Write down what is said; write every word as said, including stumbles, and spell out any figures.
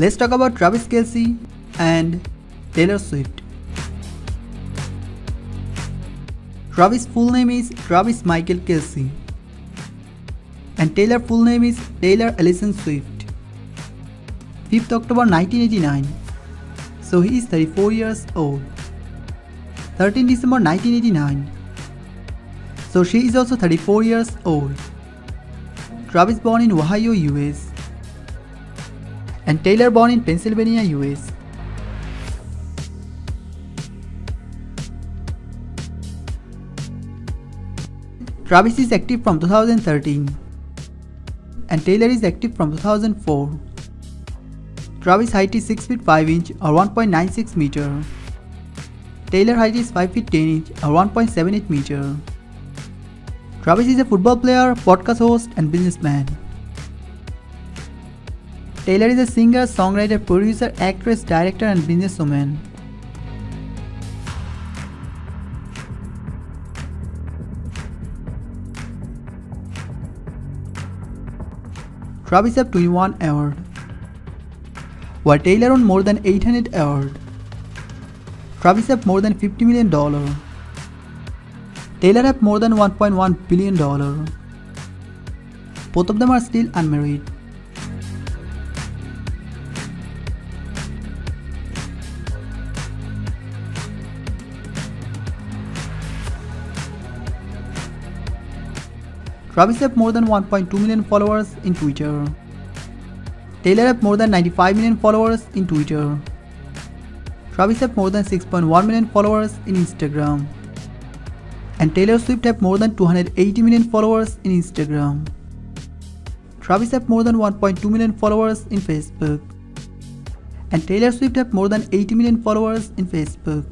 Let's talk about Travis Kelce and Taylor Swift. Travis' full name is Travis Michael Kelce and Taylor's full name is Taylor Allison Swift. fifth October nineteen eighty-nine, so he is thirty-four years old. thirteenth December nineteen eighty-nine, so she is also thirty-four years old. Travis born in Ohio, U S and Taylor born in Pennsylvania, U S Travis is active from two thousand thirteen and Taylor is active from two thousand four. Travis' height is six feet five inch or one point nine six meter. Taylor's height is five feet ten inch or one point seven eight meter. Travis is a football player, podcast host and businessman. Taylor is a singer, songwriter, producer, actress, director and businesswoman. Travis has twenty-one awards, while Taylor won more than eight hundred awards. Travis has more than fifty million dollars. Taylor has more than one point one billion dollars. Both of them are still unmarried. Travis has more than one point two million followers in Twitter. Taylor has more than ninety-five million followers in Twitter. Travis has more than six point one million followers in Instagram. And Taylor Swift has more than two hundred eighty million followers in Instagram. Travis has more than one point two million followers in Facebook. And Taylor Swift has more than eighty million followers in Facebook.